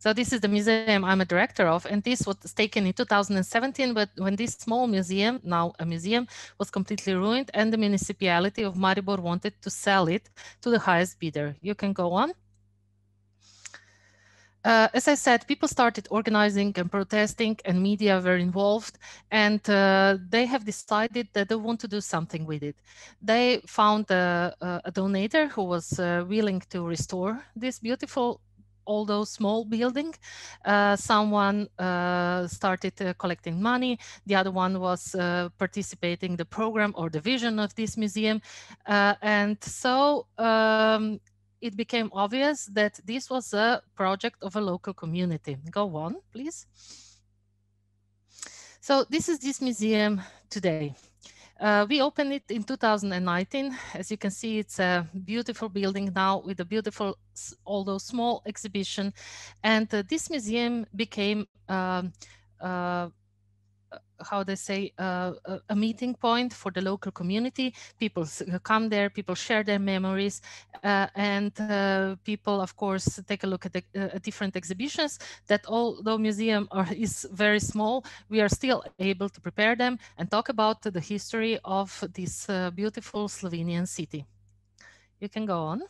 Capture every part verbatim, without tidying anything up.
So this is the museum I'm a director of, and this was taken in two thousand seventeen, but when this small museum, now a museum, was completely ruined and the municipality of Maribor wanted to sell it to the highest bidder. You can go on. Uh, as I said, people started organizing and protesting and media were involved, and uh, they have decided that they want to do something with it. They found a, a donator who was uh, willing to restore this beautiful, although small, building. Uh, someone uh, started uh, collecting money. The other one was uh, participating in the program or the vision of this museum. Uh, and so um, it became obvious that this was a project of a local community. Go on, please. So this is this museum today. Uh, we opened it in two thousand nineteen. As you can see, it's a beautiful building now with a beautiful, although small, exhibition. And uh, this museum became, um, uh, how they say, uh, a meeting point for the local community. People come there, people share their memories, uh, and uh, people, of course, take a look at the uh, different exhibitions that, although museum are, is very small, we are still able to prepare them and talk about the history of this uh, beautiful Slovenian city. You can go on.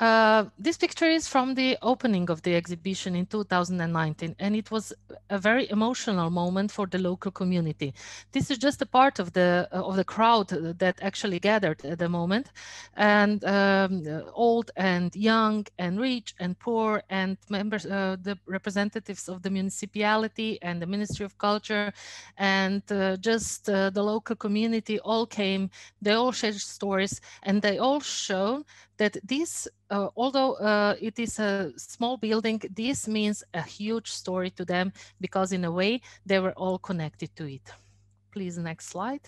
Uh, this picture is from the opening of the exhibition in two thousand nineteen, and it was a very emotional moment for the local community. This is just a part of the of the crowd that actually gathered at the moment, and um, old and young and rich and poor and members, uh, the representatives of the municipality and the Ministry of Culture, and uh, just uh, the local community all came. They all shared stories, and they all shown that this, uh, although uh, it is a small building, this means a huge story to them because in a way they were all connected to it. Please, next slide.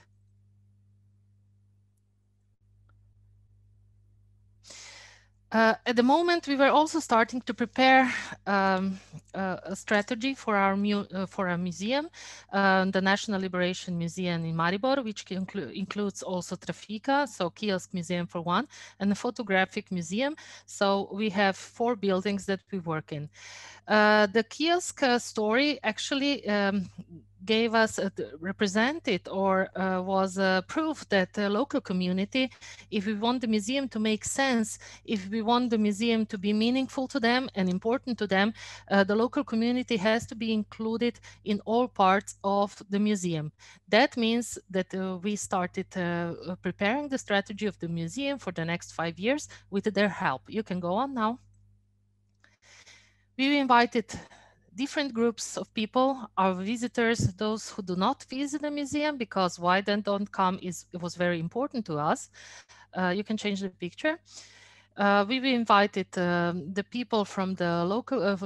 Uh, at the moment, we were also starting to prepare um, uh, a strategy for our mu uh, for our museum, uh, the National Liberation Museum in Maribor, which inclu includes also Trafika, so kiosk museum for one, and a photographic museum. So we have four buildings that we work in. Uh, the kiosk uh, story actually um, gave us, uh, represented or uh, was uh, proof that the local community, if we want the museum to make sense, if we want the museum to be meaningful to them and important to them, uh, the local community has to be included in all parts of the museum. That means that uh, we started uh, preparing the strategy of the museum for the next five years with their help. You can go on now. We invited different groups of people, our visitors, those who do not visit the museum, because why they don't come is, it was very important to us. Uh, you can change the picture. Uh, we invited um, the people from the local, uh,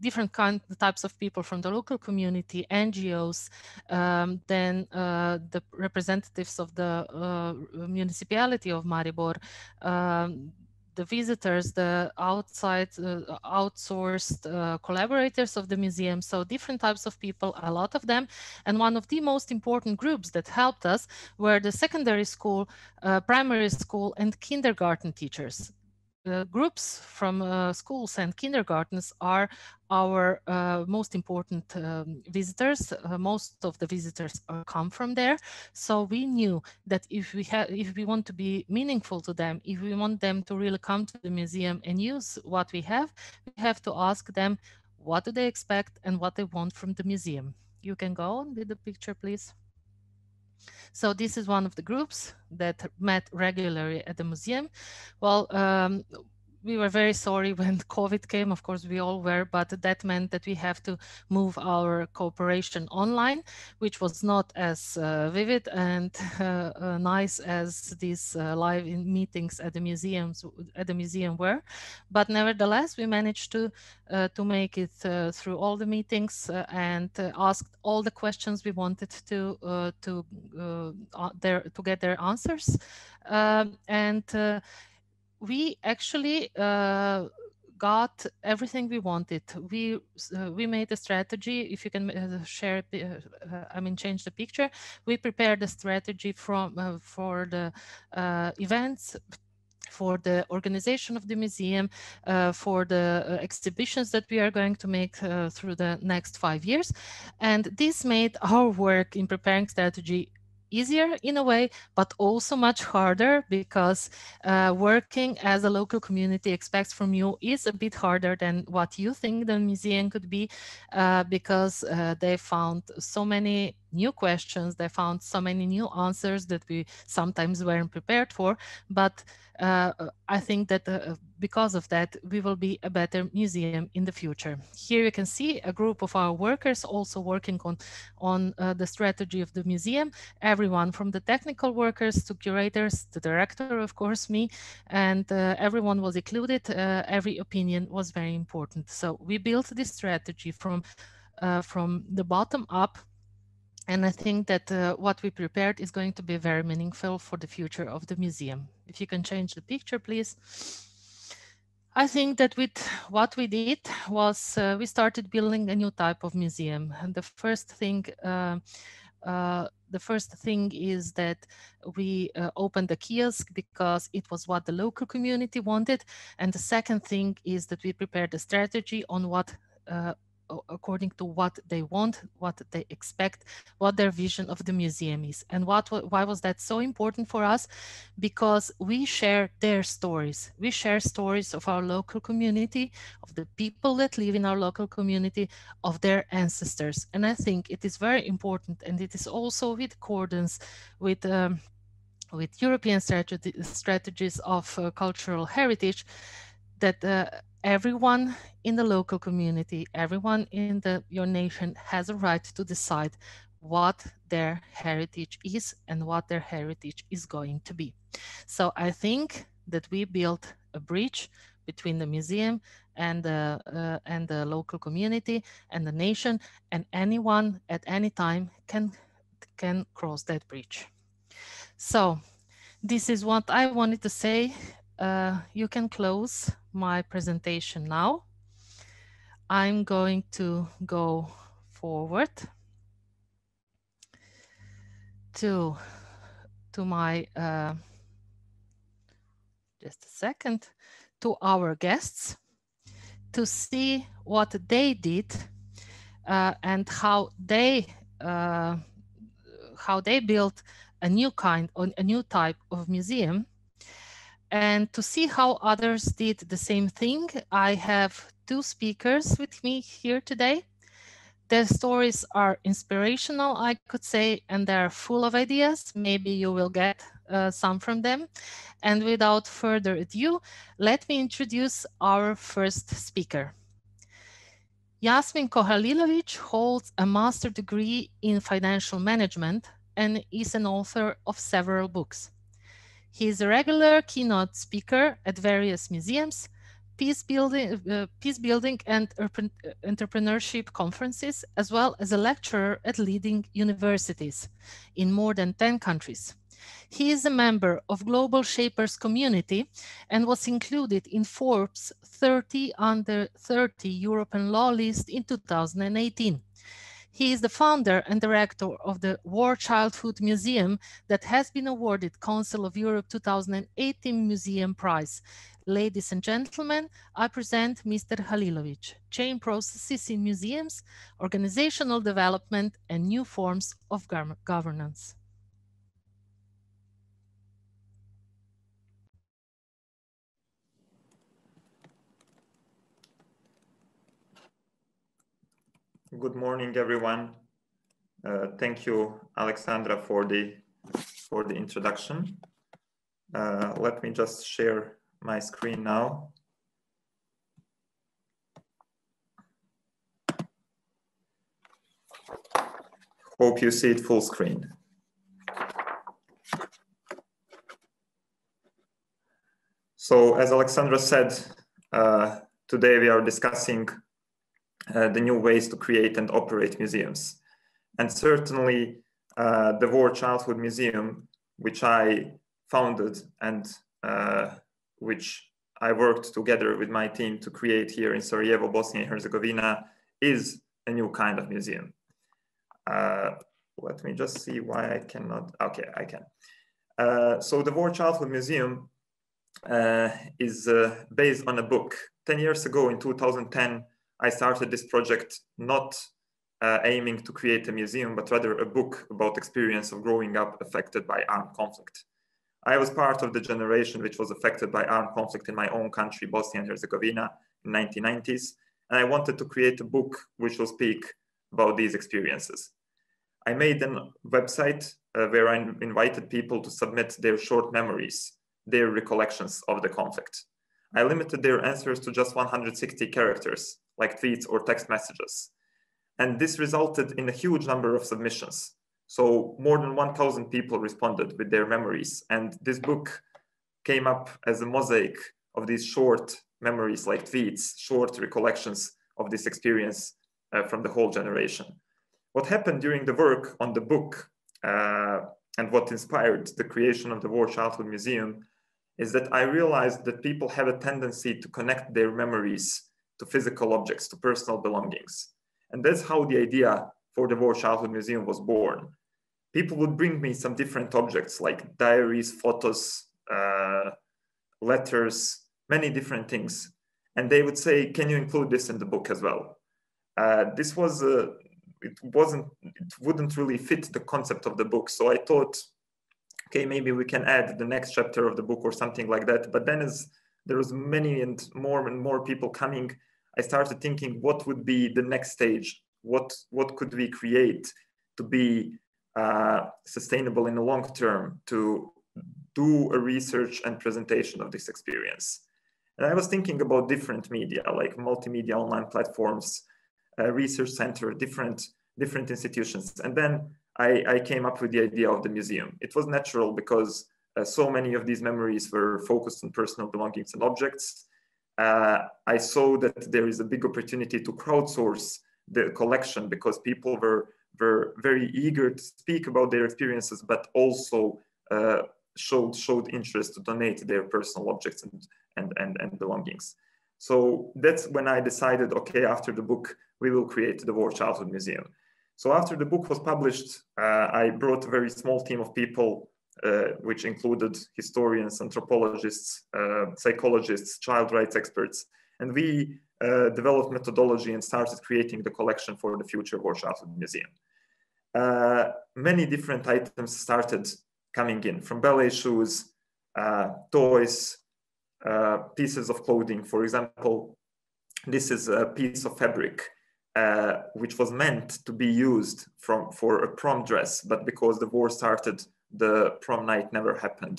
different kind, types of people from the local community, N G Os, um, then uh, the representatives of the uh, municipality of Maribor, um, the visitors, the outside, uh, outsourced uh, collaborators of the museum. So different types of people, a lot of them. And one of the most important groups that helped us were the secondary school, uh, primary school, and kindergarten teachers. The groups from uh, schools and kindergartens are our uh, most important um, visitors. Uh, most of the visitors uh, come from there. So we knew that if we have, if we want to be meaningful to them, if we want them to really come to the museum and use what we have, we have to ask them what do they expect and what they want from the museum. You can go on with the picture, please. So this is one of the groups that met regularly at the museum. Well, um, we were very sorry when COVID came, of course we all were, but that meant that we have to move our cooperation online, which was not as uh, vivid and uh, uh, nice as these uh, live in meetings at the museums at the museum were. But nevertheless, we managed to uh, to make it uh, through all the meetings uh, and uh, asked all the questions we wanted to uh, to uh, their, to get their answers, um, and. Uh, We actually uh, got everything we wanted. We uh, we made a strategy. If you can uh, share, uh, uh, I mean, change the picture. We prepared a strategy from uh, for the uh, events, for the organization of the museum, uh, for the uh, exhibitions that we are going to make uh, through the next five years. And this made our work in preparing strategy easier in a way, but also much harder, because uh, working as a local community expects from you is a bit harder than what you think the museum could be, uh, because uh, they found so many new questions, they found so many new answers that we sometimes weren't prepared for. But uh, I think that uh, because of that, we will be a better museum in the future. Here you can see a group of our workers also working on, on uh, the strategy of the museum. Everyone from the technical workers to curators, to director, of course, me, and uh, everyone was included. Uh, every opinion was very important. So we built this strategy from, uh, from the bottom up. And I think that uh, what we prepared is going to be very meaningful for the future of the museum. If you can change the picture, please. I think that with what we did was uh, we started building a new type of museum. And the first thing uh, uh, the first thing is that we uh, opened the kiosk because it was what the local community wanted. And the second thing is that we prepared a strategy on what uh, according to what they want, what they expect, what their vision of the museum is. And what, why was that so important for us? Because we share their stories. We share stories of our local community, of the people that live in our local community, of their ancestors. And I think it is very important, and it is also with accordance with um, with European strategy, strategies of uh, cultural heritage, that uh, everyone in the local community, everyone in the, your nation has a right to decide what their heritage is and what their heritage is going to be. So I think that we built a bridge between the museum and the, uh, and the local community and the nation, and anyone at any time can, can cross that bridge. So this is what I wanted to say. Uh, you can close my presentation now. I'm going to go forward to, to my, uh, just a second, to our guests to see what they did uh, and how they, uh, how they built a new kind, a new type of museum. And to see how others did the same thing, I have two speakers with me here today. Their stories are inspirational, I could say, and they're full of ideas. Maybe you will get uh, some from them. And without further ado, let me introduce our first speaker. Jasminko Halilović holds a master's degree in financial management and is an author of several books. He is a regular keynote speaker at various museums, peace building, uh, peace building and entrepreneurship conferences, as well as a lecturer at leading universities in more than ten countries. He is a member of Global Shapers community and was included in Forbes thirty under thirty European law list in two thousand eighteen. He is the founder and director of the War Childhood Museum that has been awarded Council of Europe two thousand eighteen Museum Prize. Ladies and gentlemen, I present Mister Halilović, Chain Processes in Museums, Organizational Development and New Forms of Go- Governance. Good morning, everyone. Uh, thank you, Alexandra, for the, for the introduction. Uh, let me just share my screen now. Hope you see it full screen. So, as Alexandra said, uh, today we are discussing Uh, the new ways to create and operate museums. And certainly uh, the War Childhood Museum, which I founded and uh, which I worked together with my team to create here in Sarajevo, Bosnia and Herzegovina, is a new kind of museum. Uh, let me just see why I cannot, okay, I can. Uh, so the War Childhood Museum uh, is uh, based on a book. ten years ago in two thousand ten, I started this project not uh, aiming to create a museum, but rather a book about experience of growing up affected by armed conflict. I was part of the generation which was affected by armed conflict in my own country, Bosnia and Herzegovina, in the nineteen nineties. And I wanted to create a book which will speak about these experiences. I made a website uh, where I invited people to submit their short memories, their recollections of the conflict. I limited their answers to just one hundred sixty characters, like tweets or text messages. And this resulted in a huge number of submissions. So more than one thousand people responded with their memories. And this book came up as a mosaic of these short memories like tweets, short recollections of this experience uh, from the whole generation. What happened during the work on the book uh, and what inspired the creation of the War Childhood Museum is that I realized that people have a tendency to connect their memories to physical objects, to personal belongings. And that's how the idea for the War Childhood Museum was born. People would bring me some different objects like diaries, photos, uh, letters, many different things. And they would say, can you include this in the book as well? Uh, this was, uh, it wasn't, it wouldn't really fit the concept of the book. So I thought, okay, maybe we can add the next chapter of the book or something like that. But then as there was many and more and more people coming, I started thinking what would be the next stage? What, what could we create to be Uh, sustainable in the long term, to do a research and presentation of this experience. And I was thinking about different media, like multimedia, online platforms, uh, research center, different, different institutions. And then I, I came up with the idea of the museum. It was natural because uh, so many of these memories were focused on personal belongings and objects. Uh, I saw that there is a big opportunity to crowdsource the collection because people were were very eager to speak about their experiences, but also uh, showed, showed interest to donate their personal objects and, and, and, and belongings. So that's when I decided, okay, after the book, we will create the War Childhood Museum. So after the book was published, uh, I brought a very small team of people, uh, which included historians, anthropologists, uh, psychologists, child rights experts, and we Uh, developed methodology and started creating the collection for the future War Childhood Museum. Uh, many different items started coming in, from ballet shoes, uh, toys, uh, pieces of clothing. For example, this is a piece of fabric uh, which was meant to be used from, for a prom dress, but because the war started, the prom night never happened.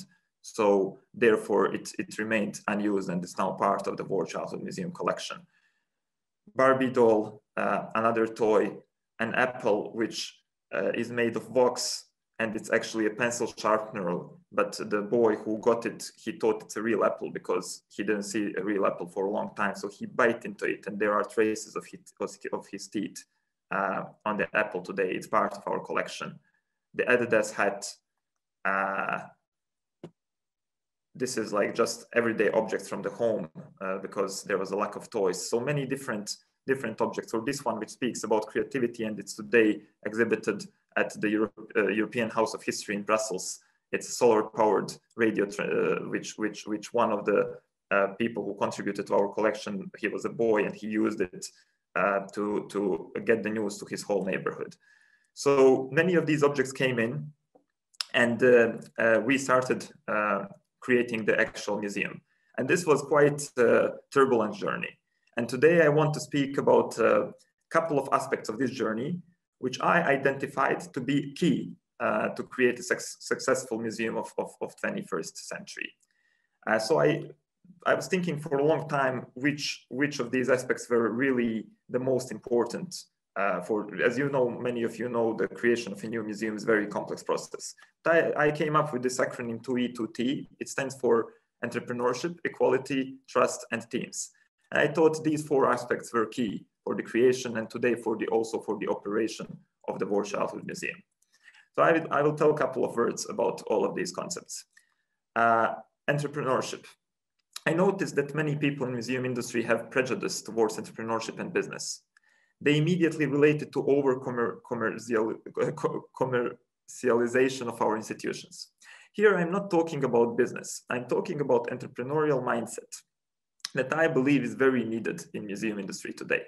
So therefore it, it remained unused and is now part of the War Childhood Museum collection. Barbie doll, uh, another toy, an apple, which uh, is made of wax, and it's actually a pencil sharpener, but the boy who got it, he thought it's a real apple because he didn't see a real apple for a long time. So he bit into it and there are traces of his, of his teeth uh, on the apple today. It's part of our collection. The Adidas hat, uh, this is like just everyday objects from the home uh, because there was a lack of toys. So many different, different objects, or this one which speaks about creativity and it's today exhibited at the Euro uh, European House of History in Brussels. It's a solar powered radio, uh, which, which, which one of the uh, people who contributed to our collection, he was a boy and he used it uh, to, to get the news to his whole neighborhood. So many of these objects came in and uh, uh, we started uh, creating the actual museum. And this was quite a turbulent journey. And today I want to speak about a couple of aspects of this journey, which I identified to be key uh, to create a successful museum of, of, of twenty-first century. Uh, so I, I was thinking for a long time, which, which of these aspects were really the most important uh, for, as you know, many of you know, the creation of a new museum is a very complex process. I came up with this acronym two E two T. It stands for entrepreneurship, equality, trust, and teams. And I thought these four aspects were key for the creation and today for the also for the operation of the War Childhood Museum. So I will, I will tell a couple of words about all of these concepts. Uh, entrepreneurship. I noticed that many people in the museum industry have prejudice towards entrepreneurship and business. They immediately related to over commer commercial, commer commercialization of our institutions. Here, I'm not talking about business. I'm talking about entrepreneurial mindset that I believe is very needed in museum industry today.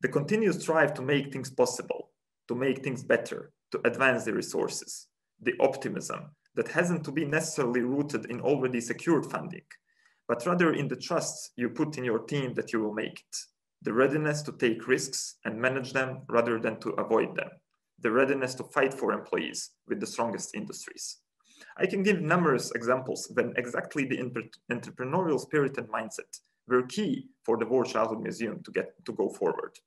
The continuous drive to make things possible, to make things better, to advance the resources, the optimism that hasn't to be necessarily rooted in already secured funding, but rather in the trust you put in your team that you will make it, the readiness to take risks and manage them rather than to avoid them, the readiness to fight for employees with the strongest industries. I can give numerous examples when exactly the entrepreneurial spirit and mindset were key for the War Childhood Museum to get to go forward.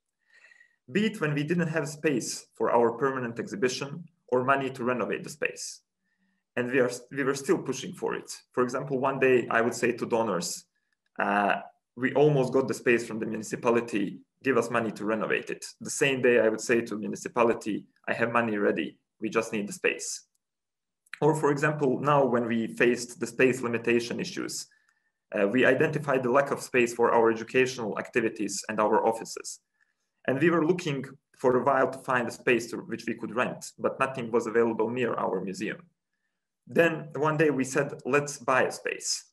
Be it when we didn't have space for our permanent exhibition or money to renovate the space. And we, are, we were still pushing for it. For example, one day I would say to donors, uh, we almost got the space from the municipality, give us money to renovate it. The same day I would say to the municipality, I have money ready, we just need the space. Or for example, now when we faced the space limitation issues, uh, we identified the lack of space for our educational activities and our offices. And we were looking for a while to find a space to which we could rent, but nothing was available near our museum. Then one day we said, let's buy a space.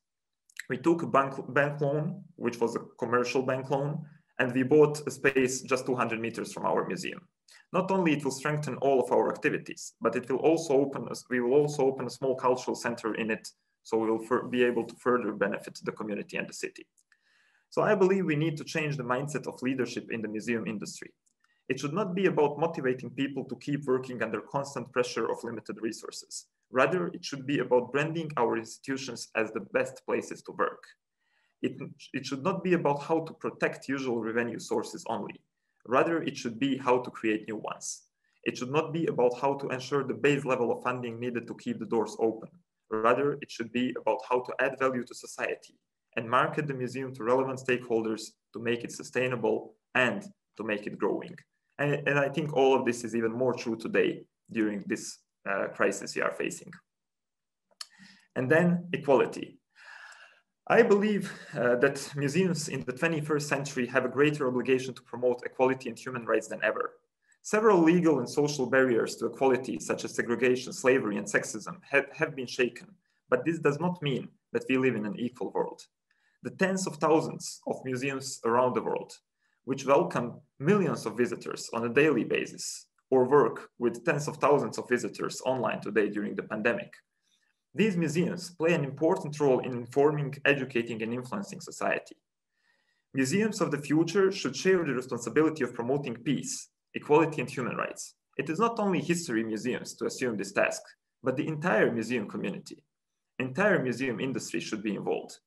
We took a bank, bank loan, which was a commercial bank loan, and we bought a space just two hundred meters from our museum. Not only it will strengthen all of our activities, but it will also open us, we will also open a small cultural center in it, so we will be able to further benefit the community and the city. So I believe we need to change the mindset of leadership in the museum industry. It should not be about motivating people to keep working under constant pressure of limited resources. Rather, it should be about branding our institutions as the best places to work. It, it should not be about how to protect usual revenue sources only. Rather, it should be how to create new ones. It should not be about how to ensure the base level of funding needed to keep the doors open. Rather, it should be about how to add value to society and market the museum to relevant stakeholders to make it sustainable and to make it growing. And, and I think all of this is even more true today during this uh, crisis we are facing. And then equality. I believe uh, that museums in the twenty-first century have a greater obligation to promote equality and human rights than ever. Several legal and social barriers to equality, such as segregation, slavery, and sexism, have, have been shaken. But this does not mean that we live in an equal world. The tens of thousands of museums around the world, which welcome millions of visitors on a daily basis or work with tens of thousands of visitors online today during the pandemic. These museums play an important role in informing, educating, and influencing society. Museums of the future should share the responsibility of promoting peace, equality, and human rights. It is not only history museums to assume this task, but the entire museum community. Entire museum industry should be involved.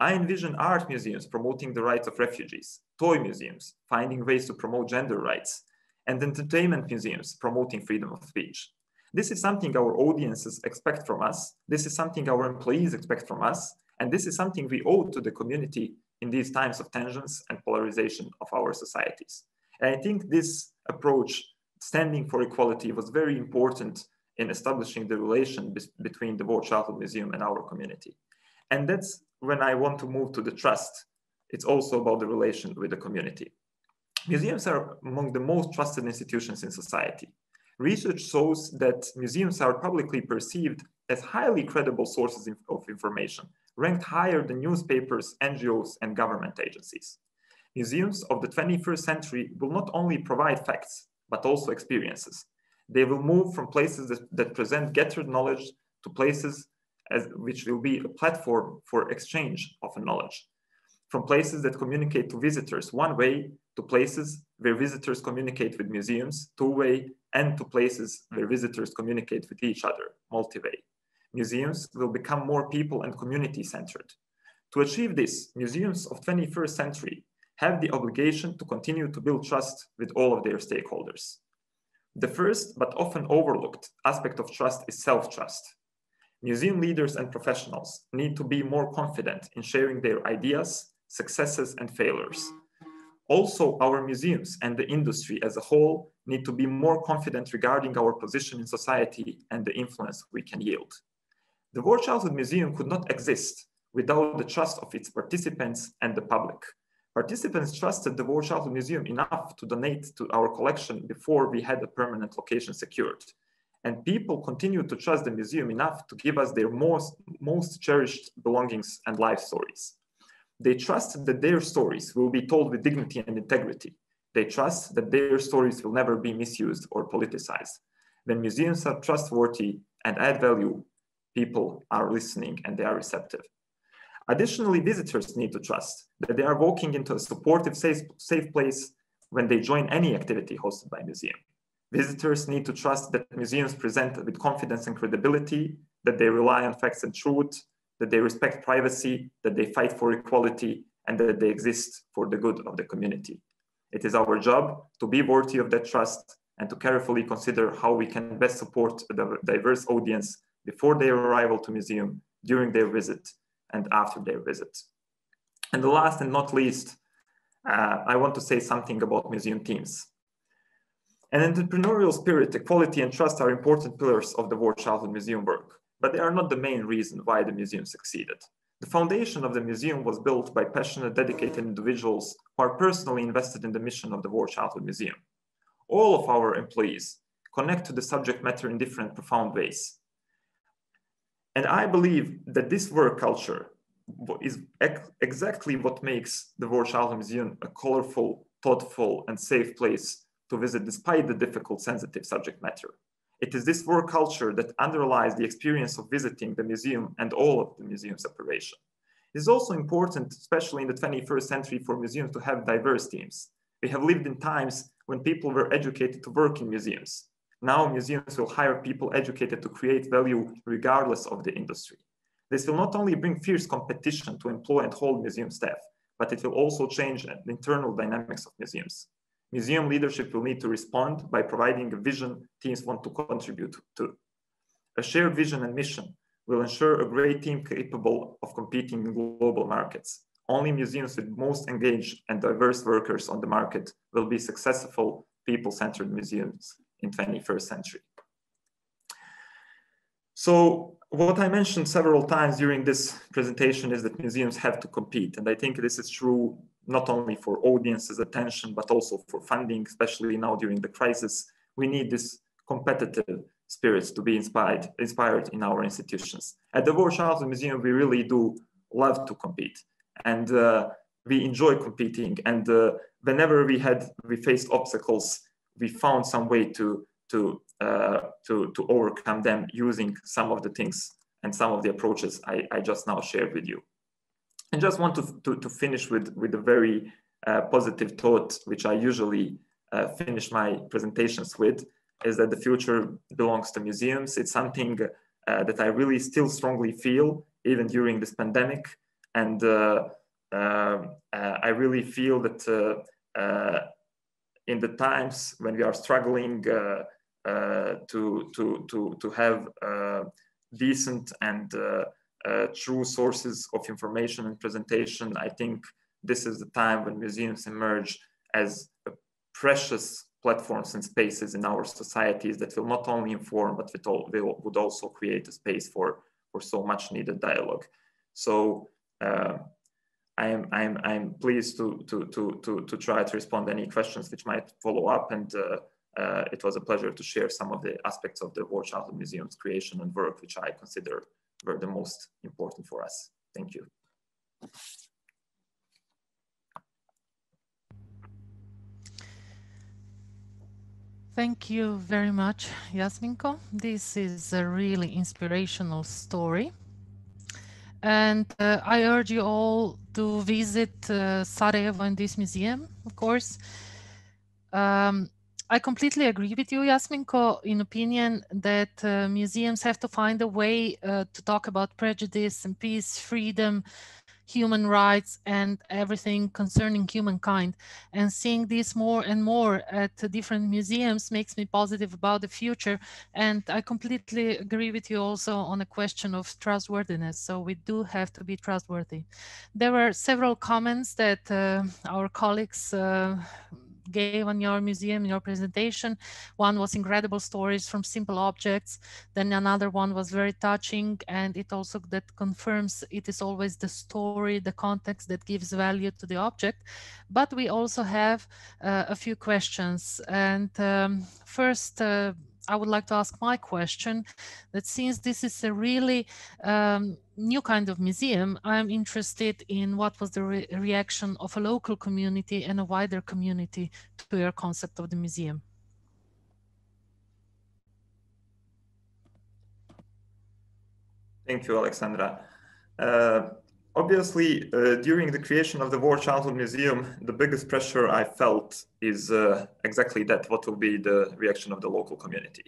I envision art museums promoting the rights of refugees, toy museums finding ways to promote gender rights, and entertainment museums promoting freedom of speech. This is something our audiences expect from us, this is something our employees expect from us, and this is something we owe to the community in these times of tensions and polarization of our societies. And I think this approach, standing for equality, was very important in establishing the relation between the War Childhood Museum and our community. And that's when I want to move to the trust. It's also about the relation with the community. Museums are among the most trusted institutions in society. Research shows that museums are publicly perceived as highly credible sources of information, ranked higher than newspapers, N G Os, and government agencies. Museums of the twenty-first century will not only provide facts, but also experiences. They will move from places that, that present gathered knowledge to places As, which will be a platform for exchange of knowledge, from places that communicate to visitors one way, to places where visitors communicate with museums two way, and to places where visitors communicate with each other multi-way. Museums will become more people and community-centered. To achieve this, museums of twenty-first century have the obligation to continue to build trust with all of their stakeholders. The first, but often overlooked, aspect of trust is self-trust. Museum leaders and professionals need to be more confident in sharing their ideas, successes, and failures. Also, our museums and the industry as a whole need to be more confident regarding our position in society and the influence we can yield. The War Childhood Museum could not exist without the trust of its participants and the public. Participants trusted the War Childhood Museum enough to donate to our collection before we had a permanent location secured. and people continue to trust the museum enough to give us their most, most cherished belongings and life stories. They trust that their stories will be told with dignity and integrity. They trust that their stories will never be misused or politicized. When museums are trustworthy and add value, people are listening and they are receptive. Additionally, visitors need to trust that they are walking into a supportive, safe, safe place when they join any activity hosted by a museum. Visitors need to trust that museums present with confidence and credibility, that they rely on facts and truth, that they respect privacy, that they fight for equality, and that they exist for the good of the community. It is our job to be worthy of that trust and to carefully consider how we can best support the diverse audience before their arrival to museum, during their visit, and after their visit. And the last and not least, uh, I want to say something about museum teams. An entrepreneurial spirit, equality, and trust are important pillars of the War Childhood Museum work, but they are not the main reason why the museum succeeded. The foundation of the museum was built by passionate, dedicated individuals who are personally invested in the mission of the War Childhood Museum. All of our employees connect to the subject matter in different, profound ways. And I believe that this work culture is ex exactly what makes the War Childhood Museum a colorful, thoughtful, and safe place to visit despite the difficult, sensitive subject matter. It is this work culture that underlies the experience of visiting the museum and all of the museum's operation. It is also important, especially in the twenty-first century, for museums to have diverse teams. We have lived in times when people were educated to work in museums. Now museums will hire people educated to create value regardless of the industry. This will not only bring fierce competition to employ and hold museum staff, but it will also change the internal dynamics of museums. Museum leadership will need to respond by providing a vision teams want to contribute to. A shared vision and mission will ensure a great team capable of competing in global markets. Only museums with most engaged and diverse workers on the market will be successful people-centered museums in twenty-first century. So what I mentioned several times during this presentation is that museums have to compete. And I think this is true not only for audiences' attention, but also for funding, especially now during the crisis. We need this competitive spirit to be inspired, inspired in our institutions. At the War Childhood Museum, we really do love to compete, and uh, we enjoy competing. And uh, whenever we had, we faced obstacles, we found some way to, to, uh, to, to overcome them using some of the things and some of the approaches I, I just now shared with you. And just want to, to, to finish with, with a very uh, positive thought, which I usually uh, finish my presentations with, is that the future belongs to museums. It's something uh, that I really still strongly feel, even during this pandemic. And uh, uh, uh, I really feel that uh, uh, in the times when we are struggling uh, uh, to, to, to, to have uh, decent and uh, Uh, true sources of information and presentation, I think this is the time when museums emerge as precious platforms and spaces in our societies that will not only inform, but they would also create a space for, for so much needed dialogue. So uh, I am, I am, I am pleased to, to, to, to, to try to respond to any questions which might follow up. And uh, uh, it was a pleasure to share some of the aspects of the War Childhood Museum's creation and work, which I consider were the most important for us. Thank you. Thank you very much, Jasminko. This is a really inspirational story. And uh, I urge you all to visit uh, Sarajevo and this museum, of course. Um, I completely agree with you, Jasminko, in opinion that uh, museums have to find a way uh, to talk about prejudice and peace, freedom, human rights, and everything concerning humankind. And seeing this more and more at different museums makes me positive about the future. And I completely agree with you also on the question of trustworthiness. So we do have to be trustworthy. There were several comments that uh, our colleagues uh, gave on your museum, your presentation. One was incredible stories from simple objects. Then another one was very touching. And it also that confirms it is always the story, the context that gives value to the object. But we also have uh, a few questions. And um, first, uh, I would like to ask my question, that since this is a really um, new kind of museum, I'm interested in what was the re reaction of a local community and a wider community to your concept of the museum. Thank you, Alexandra. Uh, obviously, uh, during the creation of the War Childhood Museum, the biggest pressure I felt is uh, exactly that, what will be the reaction of the local community.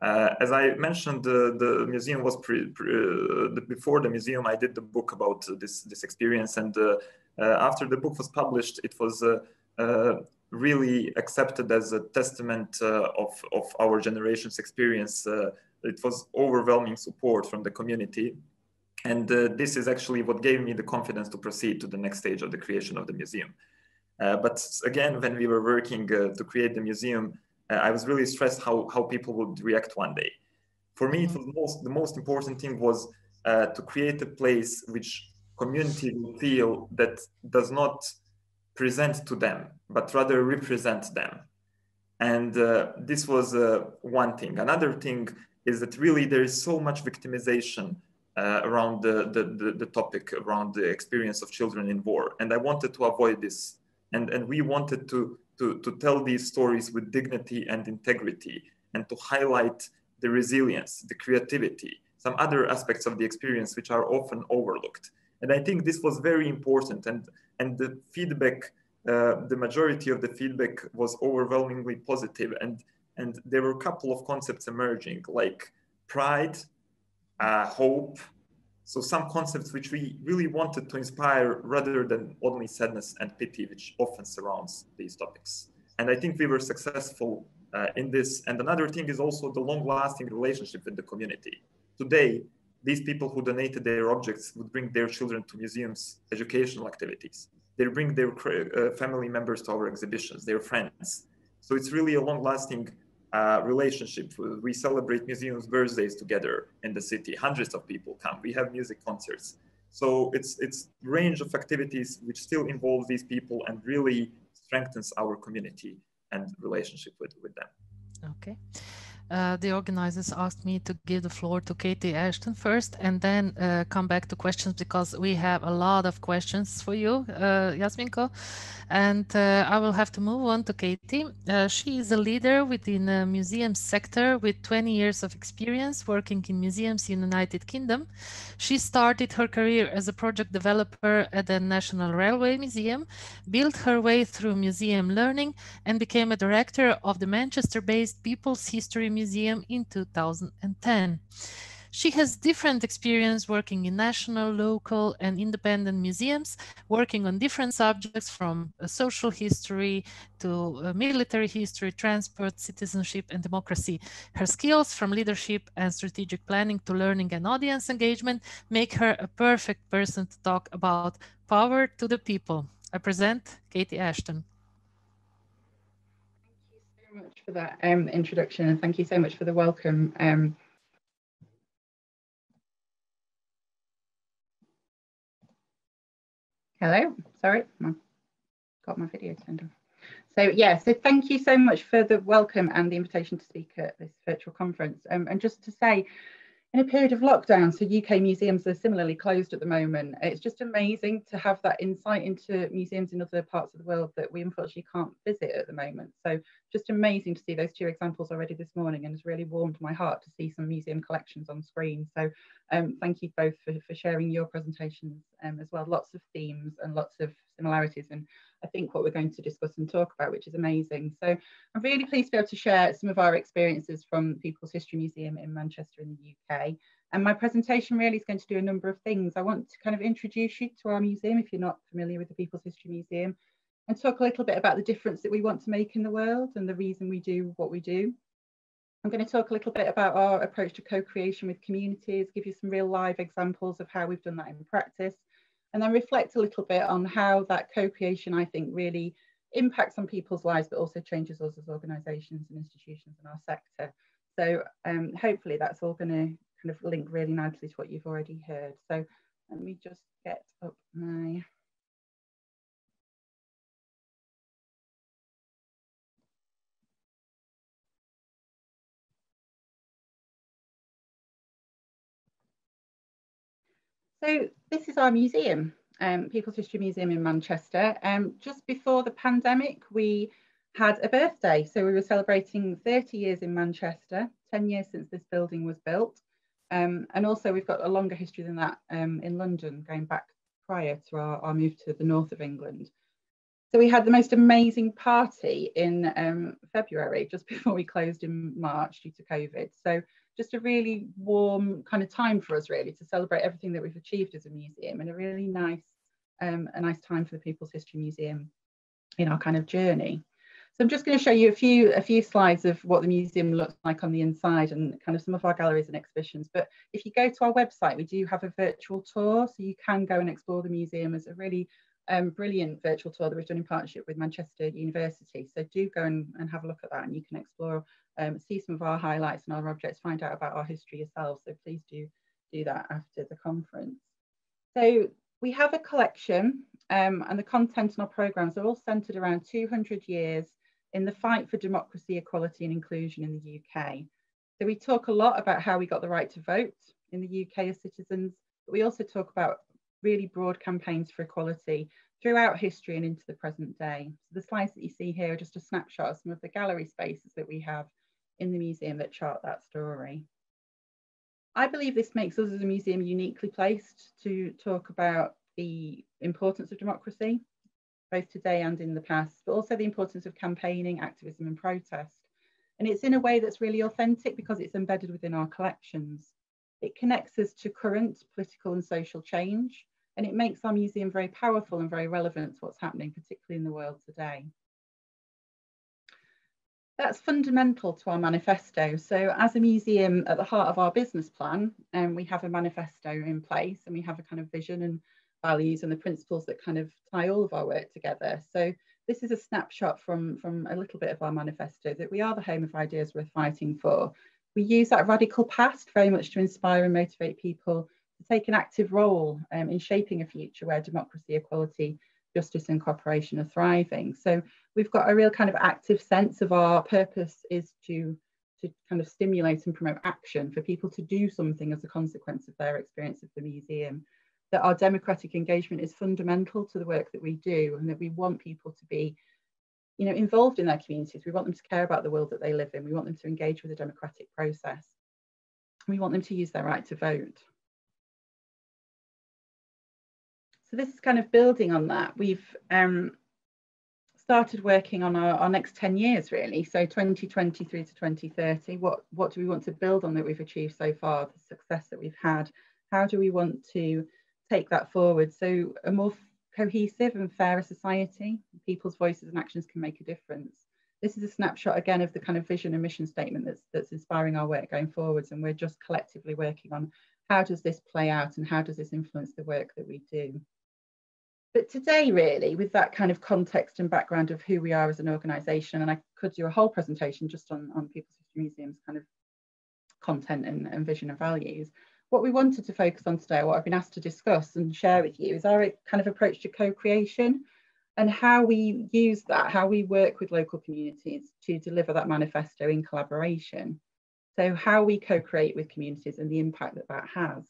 Uh, as I mentioned, uh, the museum was pre, pre, uh, before the museum, I did the book about this, this experience. And uh, uh, after the book was published, it was uh, uh, really accepted as a testament uh, of, of our generation's experience. Uh, it was overwhelming support from the community. And uh, this is actually what gave me the confidence to proceed to the next stage of the creation of the museum. Uh, but again, when we were working uh, to create the museum, uh, I was really stressed how, how people would react one day. For me, it was most, the most important thing was uh, to create a place which community will feel that does not present to them, but rather represent them. And uh, this was uh, one thing. Another thing is that really there is so much victimization uh, around the, the, the topic, around the experience of children in war. And I wanted to avoid this. And, and we wanted to, to, to tell these stories with dignity and integrity, and to highlight the resilience, the creativity, some other aspects of the experience which are often overlooked. And I think this was very important. And, and the feedback, uh, the majority of the feedback was overwhelmingly positive. And And there were a couple of concepts emerging, like pride, uh, hope. So some concepts which we really wanted to inspire rather than only sadness and pity, which often surrounds these topics. And I think we were successful uh, in this. And another thing is also the long-lasting relationship with the community. Today, these people who donated their objects would bring their children to museums, educational activities. They bring their uh, family members to our exhibitions, their friends. So it's really a long-lasting Uh, relationship. We celebrate museums' birthdays together in the city. Hundreds of people come. We have music concerts. So it's it's range of activities which still involve these people and really strengthens our community and relationship with, with them. Okay. Uh, the organizers asked me to give the floor to Katie Ashton first, and then uh, come back to questions, because we have a lot of questions for you, uh, Jasminko. And uh, I will have to move on to Katie. Uh, she is a leader within the museum sector with twenty years of experience working in museums in the United Kingdom. She started her career as a project developer at the National Railway Museum, built her way through museum learning, and became a director of the Manchester-based People's History Museum in two thousand ten. She has different experience working in national, local, and independent museums, working on different subjects from social history to military history, transport, citizenship, and democracy. Her skills from leadership and strategic planning to learning and audience engagement make her a perfect person to talk about power to the people. I present Katie Ashton. Much for that um, introduction, and thank you so much for the welcome. Um, hello, sorry, I got my video turned off. So yeah, so thank you so much for the welcome and the invitation to speak at this virtual conference. Um, and just to say, in a period of lockdown, so U K museums are similarly closed at the moment. It's just amazing to have that insight into museums in other parts of the world that we unfortunately can't visit at the moment. So just amazing to see those two examples already this morning, and it's really warmed my heart to see some museum collections on screen. So um, thank you both for, for sharing your presentations um, as well. Lots of themes and lots of similarities, and I think what we're going to discuss and talk about, which is amazing. So I'm really pleased to be able to share some of our experiences from People's History Museum in Manchester in the U K. And my presentation really is going to do a number of things. I want to kind of introduce you to our museum if you're not familiar with the People's History Museum, and talk a little bit about the difference that we want to make in the world and the reason we do what we do. I'm going to talk a little bit about our approach to co-creation with communities, give you some real live examples of how we've done that in practice, and then reflect a little bit on how that co-creation, I think, really impacts on people's lives, but also changes us as organisations and institutions in our sector. So um, hopefully that's all going to kind of link really nicely to what you've already heard. So let me just get up my... So this is our museum, um, People's History Museum in Manchester. Um, just before the pandemic, we had a birthday. So we were celebrating thirty years in Manchester, ten years since this building was built. Um, and also we've got a longer history than that um, in London, going back prior to our, our move to the north of England. So we had the most amazing party in um, February, just before we closed in March due to COVID. So just a really warm kind of time for us really to celebrate everything that we've achieved as a museum, and a really nice, um, a nice time for the People's History Museum in our kind of journey. So I'm just going to show you a few, a few slides of what the museum looks like on the inside and kind of some of our galleries and exhibitions. But if you go to our website, we do have a virtual tour, so you can go and explore the museum. As a really um, brilliant virtual tour that we've done in partnership with Manchester University. So do go and, and have a look at that, and you can explore, um, see some of our highlights and our objects, find out about our history yourselves. So please do do that after the conference. So we have a collection, um, and the content and our programmes are all centred around two hundred years in the fight for democracy, equality and inclusion in the U K. So we talk a lot about how we got the right to vote in the U K as citizens, but we also talk about really broad campaigns for equality throughout history and into the present day. So the slides that you see here are just a snapshot of some of the gallery spaces that we have in the museum that chart that story. I believe this makes us as a museum uniquely placed to talk about the importance of democracy, both today and in the past, but also the importance of campaigning, activism and protest. And it's in a way that's really authentic because it's embedded within our collections. It connects us to current political and social change, and it makes our museum very powerful and very relevant to what's happening, particularly in the world today. That's fundamental to our manifesto. So as a museum, at the heart of our business plan, um, we have a manifesto in place, and we have a kind of vision and values and the principles that kind of tie all of our work together. So this is a snapshot from, from a little bit of our manifesto, that we are the home of ideas worth fighting for. We use that radical past very much to inspire and motivate people to take an active role um, in shaping a future where democracy, equality, justice and cooperation are thriving. So we've got a real kind of active sense of our purpose is to, to kind of stimulate and promote action for people to do something as a consequence of their experience of the museum. That our democratic engagement is fundamental to the work that we do, and that we want people to be, you know, involved in their communities. We want them to care about the world that they live in. We want them to engage with the democratic process. We want them to use their right to vote. So this is kind of building on that. We've um, started working on our, our next ten years really. So twenty twenty-three to twenty thirty, what, what do we want to build on that we've achieved so far, the success that we've had? How do we want to take that forward? So a more cohesive and fairer society, people's voices and actions can make a difference. This is a snapshot again of the kind of vision and mission statement that's, that's inspiring our work going forwards, and we're just collectively working on how does this play out and how does this influence the work that we do. But today really, with that kind of context and background of who we are as an organisation, and I could do a whole presentation just on, on People's History Museum's kind of content and, and vision and values. What we wanted to focus on today, what I've been asked to discuss and share with you, is our kind of approach to co-creation and how we use that, how we work with local communities to deliver that manifesto in collaboration. So how we co-create with communities and the impact that that has.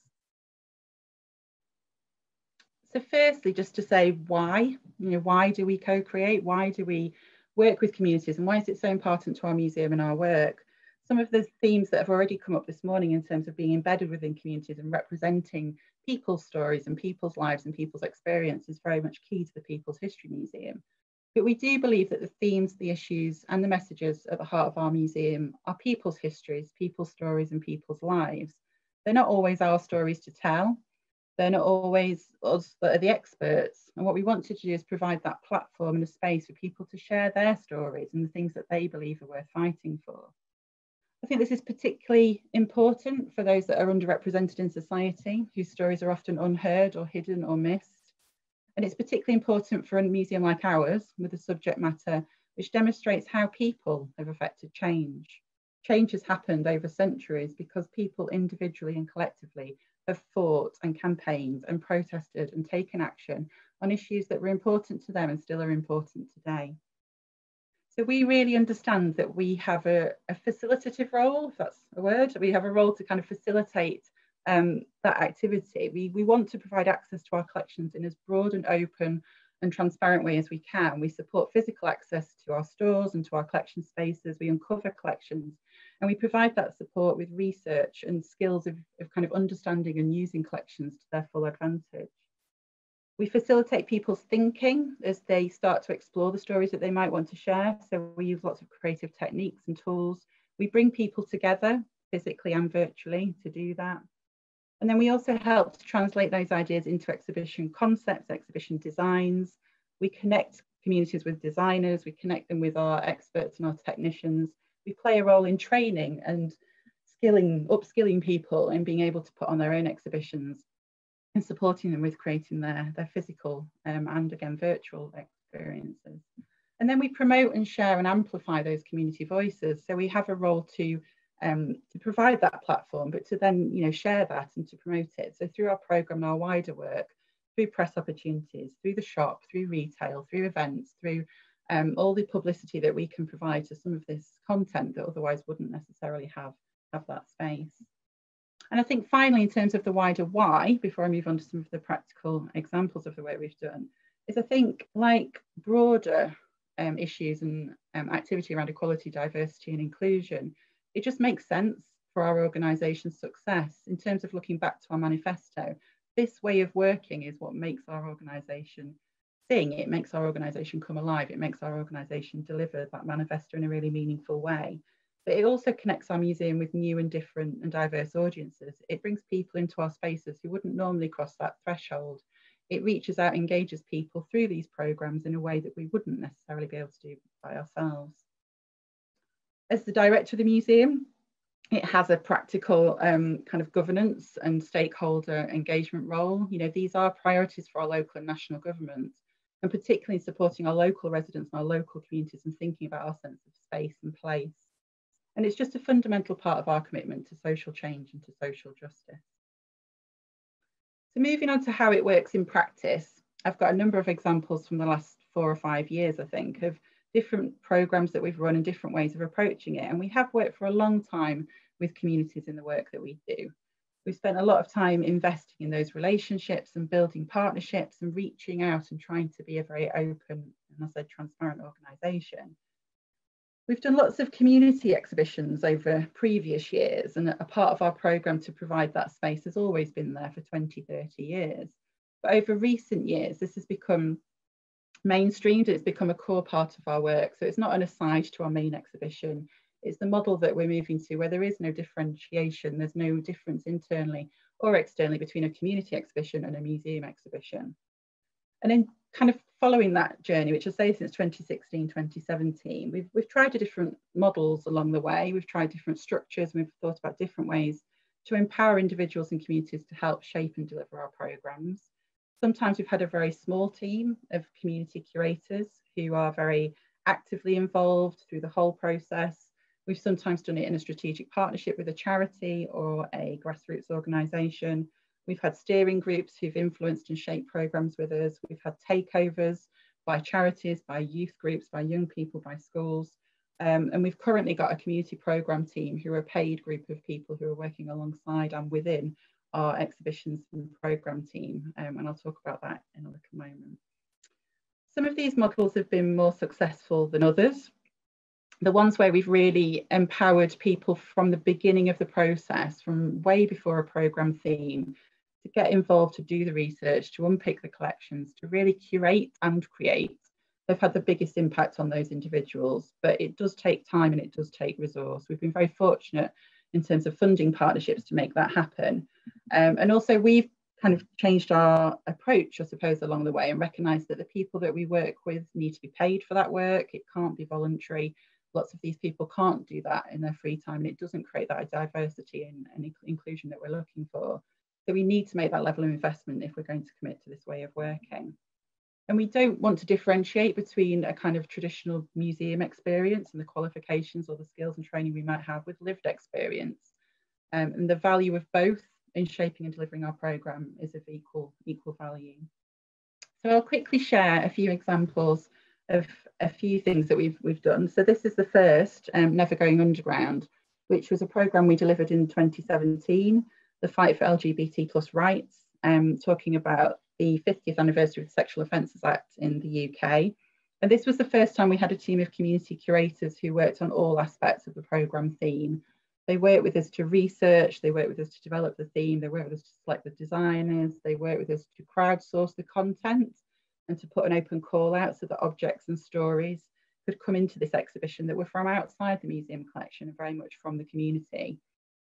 So firstly, just to say why, you know, why do we co-create? Why do we work with communities, and why is it so important to our museum and our work? Some of the themes that have already come up this morning in terms of being embedded within communities and representing people's stories and people's lives and people's experience is very much key to the People's History Museum. But we do believe that the themes, the issues and the messages at the heart of our museum are people's histories, people's stories and people's lives. They're not always our stories to tell. They're not always us that are the experts. And what we want to do is provide that platform and a space for people to share their stories and the things that they believe are worth fighting for. I think this is particularly important for those that are underrepresented in society, whose stories are often unheard or hidden or missed. And it's particularly important for a museum like ours with a subject matter which demonstrates how people have affected change. Change has happened over centuries because people individually and collectively have fought and campaigned and protested and taken action on issues that were important to them and still are important today. So we really understand that we have a, a facilitative role, if that's a word. We have a role to kind of facilitate um, that activity. We, we want to provide access to our collections in as broad and open and transparent way as we can. We support physical access to our stores and to our collection spaces. We uncover collections and we provide that support with research and skills of, of kind of understanding and using collections to their full advantage. We facilitate people's thinking as they start to explore the stories that they might want to share. So we use lots of creative techniques and tools. We bring people together physically and virtually to do that. And then we also help to translate those ideas into exhibition concepts, exhibition designs. We connect communities with designers, we connect them with our experts and our technicians. We play a role in training and skilling, upskilling people and being able to put on their own exhibitions and supporting them with creating their, their physical um, and again, virtual experiences. And then we promote and share and amplify those community voices. So we have a role to Um, to provide that platform, but to then, you know, share that and to promote it. So through our programme and our wider work, through press opportunities, through the shop, through retail, through events, through um, all the publicity that we can provide to some of this content that otherwise wouldn't necessarily have, have that space. And I think finally, in terms of the wider why, before I move on to some of the practical examples of the work we've done, is I think like broader um, issues and um, activity around equality, diversity and inclusion, it just makes sense for our organisation's success in terms of looking back to our manifesto. This way of working is what makes our organisation sing. It makes our organisation come alive. It makes our organisation deliver that manifesto in a really meaningful way. But it also connects our museum with new and different and diverse audiences. It brings people into our spaces who wouldn't normally cross that threshold. It reaches out, engages people through these programmes in a way that we wouldn't necessarily be able to do by ourselves. As the director of the museum, it has a practical um, kind of governance and stakeholder engagement role. You know, these are priorities for our local and national governments, and particularly supporting our local residents and our local communities and thinking about our sense of space and place. And it's just a fundamental part of our commitment to social change and to social justice. So moving on to how it works in practice, I've got a number of examples from the last four or five years, I think, of different programs that we've run and different ways of approaching it. And we have worked for a long time with communities in the work that we do. We've spent a lot of time investing in those relationships and building partnerships and reaching out and trying to be a very open and, as I said, transparent organisation. We've done lots of community exhibitions over previous years, and a part of our program to provide that space has always been there for twenty, thirty years. But over recent years, this has become mainstreamed. It's become a core part of our work, so it's not an aside to our main exhibition. It's the model that we're moving to, where there is no differentiation, there's no difference internally or externally between a community exhibition and a museum exhibition. And in kind of following that journey, which I say since twenty sixteen, twenty seventeen, we've, we've tried different models along the way. We've tried different structures, and we've thought about different ways to empower individuals and communities to help shape and deliver our programs. Sometimes we've had a very small team of community curators who are very actively involved through the whole process. We've sometimes done it in a strategic partnership with a charity or a grassroots organisation. We've had steering groups who've influenced and shaped programmes with us. We've had takeovers by charities, by youth groups, by young people, by schools. Um, and we've currently got a community programme team who are a paid group of people who are working alongside and within our exhibitions and programme team, um, and I'll talk about that in a little moment. Some of these models have been more successful than others. The ones where we've really empowered people from the beginning of the process, from way before a programme theme, to get involved, to do the research, to unpick the collections, to really curate and create, they've had the biggest impact on those individuals. But it does take time and it does take resource. We've been very fortunate in terms of funding partnerships to make that happen. Um, and also we've kind of changed our approach, I suppose, along the way, and recognised that the people that we work with need to be paid for that work. It can't be voluntary. Lots of these people can't do that in their free time, and it doesn't create that diversity and, and inclusion that we're looking for. So we need to make that level of investment if we're going to commit to this way of working. And we don't want to differentiate between a kind of traditional museum experience and the qualifications or the skills and training we might have with lived experience. Um, and the value of both in shaping and delivering our programme is of equal, equal value. So I'll quickly share a few examples of a few things that we've, we've done. So this is the first, um, Never Going Underground, which was a programme we delivered in twenty seventeen. the fight for L G B T plus rights, um, talking about the fiftieth anniversary of the Sexual Offences Act in the U K. And this was the first time we had a team of community curators who worked on all aspects of the programme theme. They worked with us to research, they worked with us to develop the theme, they worked with us to select the designers, they worked with us to crowdsource the content and to put an open call out so that objects and stories could come into this exhibition that were from outside the museum collection and very much from the community.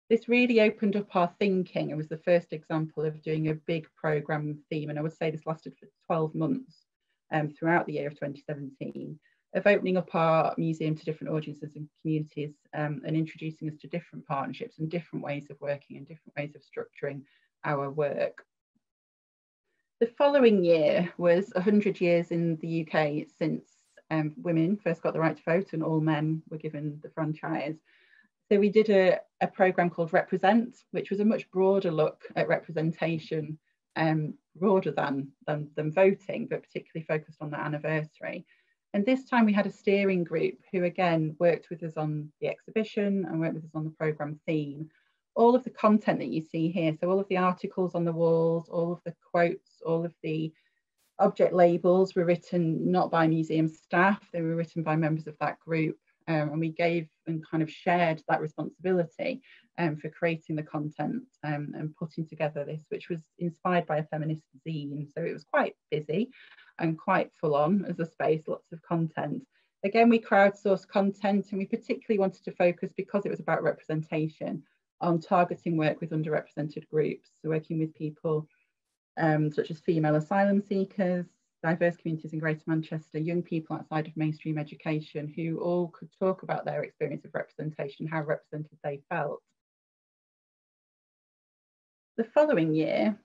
This really opened up our thinking and was the first example of doing a big programme theme, and I would say this lasted for twelve months um, throughout the year of twenty seventeen. Of opening up our museum to different audiences and communities um, and introducing us to different partnerships and different ways of working and different ways of structuring our work. The following year was one hundred years in the U K since um, women first got the right to vote and all men were given the franchise. So we did a, a programme called Represent, which was a much broader look at representation, um, broader than, than, than voting, but particularly focused on that anniversary. And this time we had a steering group who again worked with us on the exhibition and worked with us on the programme theme. All of the content that you see here, so all of the articles on the walls, all of the quotes, all of the object labels were written not by museum staff, they were written by members of that group. Um, and we gave and kind of shared that responsibility um, for creating the content um, and putting together this, which was inspired by a feminist zine. So it was quite busy and quite full on as a space, lots of content. Again, we crowdsourced content and we particularly wanted to focus, because it was about representation, on targeting work with underrepresented groups. So working with people um, such as female asylum seekers, diverse communities in Greater Manchester, young people outside of mainstream education who all could talk about their experience of representation, how represented they felt. The following year,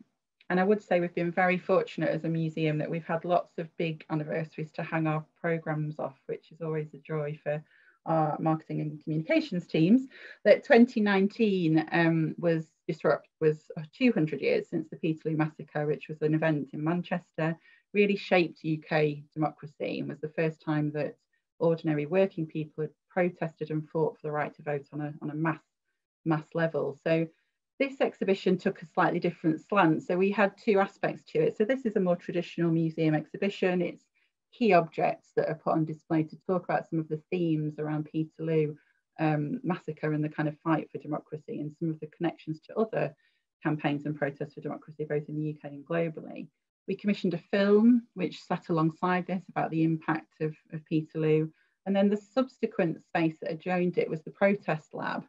and I would say we've been very fortunate as a museum that we've had lots of big anniversaries to hang our programmes off, which is always a joy for our marketing and communications teams, that twenty nineteen um, was Disrupt was two hundred years since the Peterloo Massacre, which was an event in Manchester, really shaped U K democracy and was the first time that ordinary working people had protested and fought for the right to vote on a, on a mass, mass level. So this exhibition took a slightly different slant. So we had two aspects to it. So this is a more traditional museum exhibition. It's key objects that are put on display to talk about some of the themes around Peterloo um, Massacre and the kind of fight for democracy and some of the connections to other campaigns and protests for democracy, both in the U K and globally. We commissioned a film which sat alongside this about the impact of, of Peterloo. And then the subsequent space that adjoined it was the protest lab.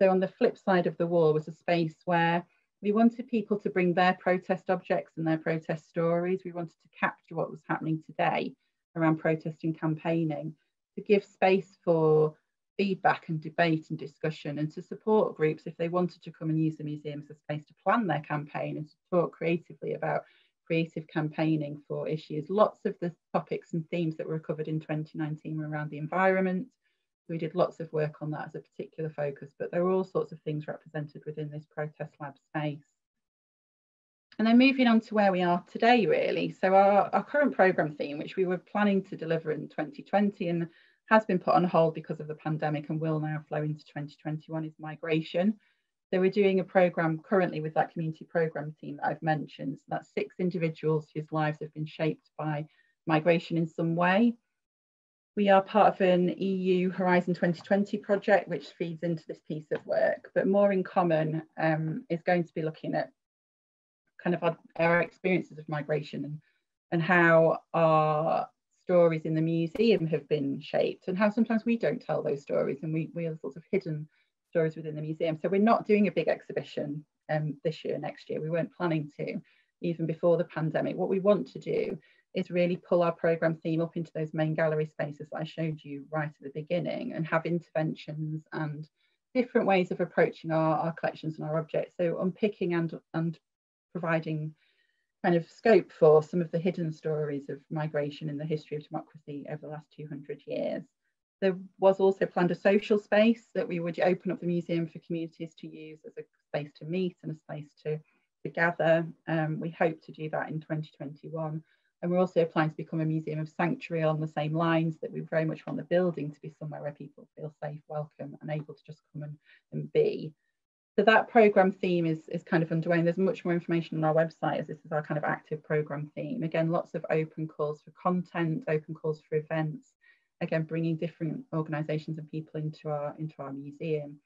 So on the flip side of the wall was a space where we wanted people to bring their protest objects and their protest stories. We wanted to capture what was happening today around protest and campaigning, to give space for feedback and debate and discussion, and to support groups if they wanted to come and use the museum as a space to plan their campaign and to talk creatively about creative campaigning for issues. Lots of the topics and themes that were covered in twenty nineteen were around the environment. We did lots of work on that as a particular focus, but there were all sorts of things represented within this protest lab space. And then moving on to where we are today, really. So our, our current programme theme, which we were planning to deliver in twenty twenty and has been put on hold because of the pandemic and will now flow into twenty twenty-one, is migration. So we're doing a programme currently with that community programme team that I've mentioned. So that's six individuals whose lives have been shaped by migration in some way. We are part of an E U Horizon twenty twenty project, which feeds into this piece of work, but more in common um, is going to be looking at kind of our, our experiences of migration and, and how our stories in the museum have been shaped and how sometimes we don't tell those stories and we, we are sort of hidden stories within the museum. So we're not doing a big exhibition um, this year, next year. We weren't planning to, even before the pandemic. What we want to do is really pull our programme theme up into those main gallery spaces that I showed you right at the beginning and have interventions and different ways of approaching our, our collections and our objects. So unpicking and, and providing kind of scope for some of the hidden stories of migration in the history of democracy over the last two hundred years. There was also planned a social space that we would open up the museum for communities to use as a space to meet and a space to, to gather. Um, we hope to do that in twenty twenty-one. And we're also applying to become a museum of sanctuary on the same lines, that we very much want the building to be somewhere where people feel safe, welcome and able to just come and, and be. So So that programme theme is, is kind of underway, and there's much more information on our website, as this is our kind of active programme theme. Again, lots of open calls for content, open calls for events, again, bringing different organisations and people into our, into our museum.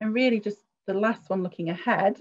And really just the last one, looking ahead,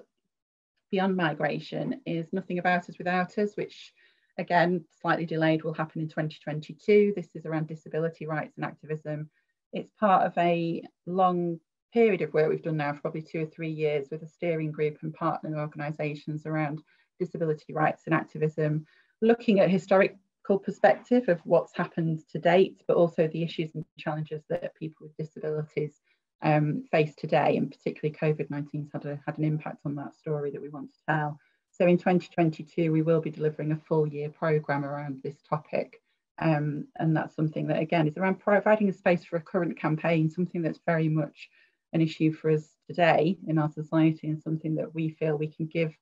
beyond migration, is Nothing About Us Without Us, which again, slightly delayed, will happen in twenty twenty-two. This is around disability rights and activism. It's part of a long period of work we've done now for probably two or three years with a steering group and partnering organisations around disability rights and activism, looking at historical perspective of what's happened to date, but also the issues and challenges that people with disabilities um, face today, and particularly COVID nineteen had, a, had an impact on that story that we want to tell. So in twenty twenty-two, we will be delivering a full year programme around this topic. Um, and that's something that, again, is around providing a space for a current campaign, something that's very much an issue for us today in our society, and something that we feel we can give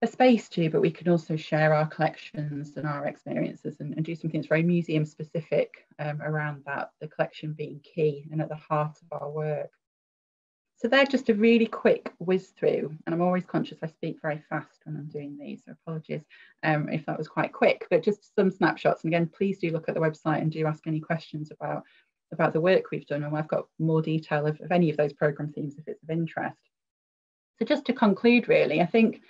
a space to, but we can also share our collections and our experiences and, and do something that's very museum specific um, around that, the collection being key and at the heart of our work. So they're just a really quick whiz through, and I'm always conscious I speak very fast when I'm doing these, so apologies um, if that was quite quick, but just some snapshots. And again, please do look at the website and do ask any questions about, about the work we've done, and I've got more detail of, of any of those programme themes if it's of interest. So just to conclude, really, I think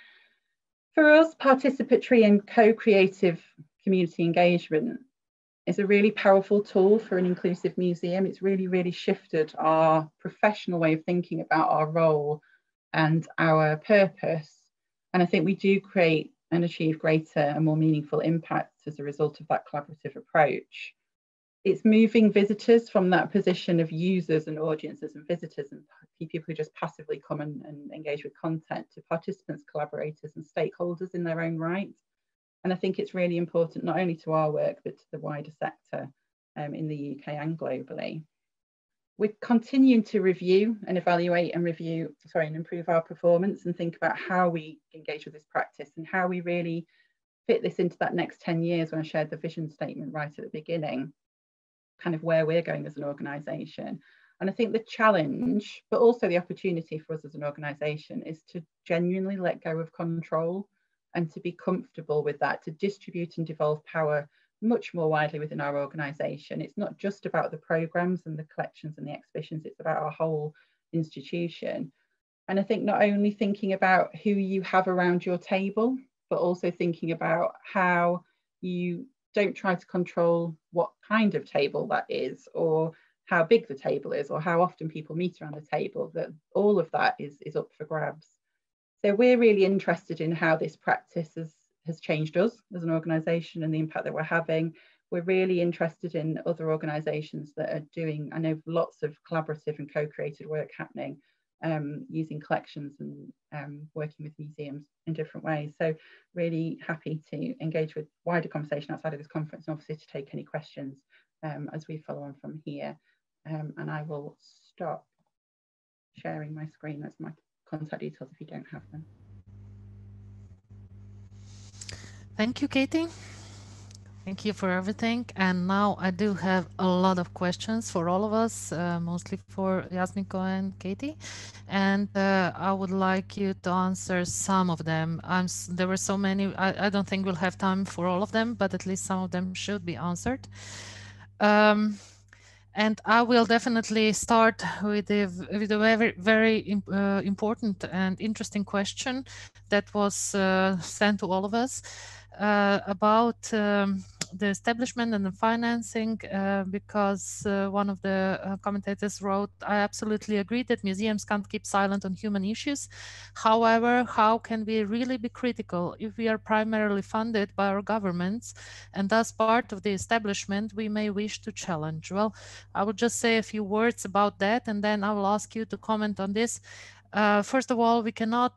for us, participatory and co-creative community engagement is a really powerful tool for an inclusive museum. It's really, really shifted our professional way of thinking about our role and our purpose. And I think we do create and achieve greater and more meaningful impacts as a result of that collaborative approach. It's moving visitors from that position of users and audiences and visitors and people who just passively come and, and engage with content to participants, collaborators and stakeholders in their own right. And I think it's really important not only to our work, but to the wider sector um, in the U K and globally. We're continuing to review and evaluate and review, sorry, and improve our performance and think about how we engage with this practice and how we really fit this into that next ten years when I shared the vision statement right at the beginning, kind of where we're going as an organisation. And I think the challenge, but also the opportunity for us as an organisation, is to genuinely let go of control and to be comfortable with that, to distribute and devolve power much more widely within our organisation. It's not just about the programmes and the collections and the exhibitions, it's about our whole institution. And I think not only thinking about who you have around your table, but also thinking about how you don't try to control what kind of table that is, or how big the table is, or how often people meet around the table, that all of that is, is up for grabs. So we're really interested in how this practice has, has changed us as an organisation and the impact that we're having. We're really interested in other organisations that are doing, I know, lots of collaborative and co-created work happening um, using collections and um, working with museums in different ways. So really happy to engage with wider conversation outside of this conference, and obviously to take any questions um, as we follow on from here. Um, and I will stop sharing my screen. That's my contact details if you don't have them. Thank you, Katie. Thank you for everything. And now I do have a lot of questions for all of us, uh, mostly for Jasminko and Katie. And uh, I would like you to answer some of them. I'm, there were so many, I, I don't think we'll have time for all of them, but at least some of them should be answered. Um, And I will definitely start with a, with a very, very uh, important and interesting question that was uh, sent to all of us uh, about um, the establishment and the financing, uh, because uh, one of the uh, commentators wrote, I absolutely agree that museums can't keep silent on human issues. However, how can we really be critical if we are primarily funded by our governments and thus part of the establishment we may wish to challenge? Well, I will just say a few words about that, and then I will ask you to comment on this. Uh, first of all, we cannot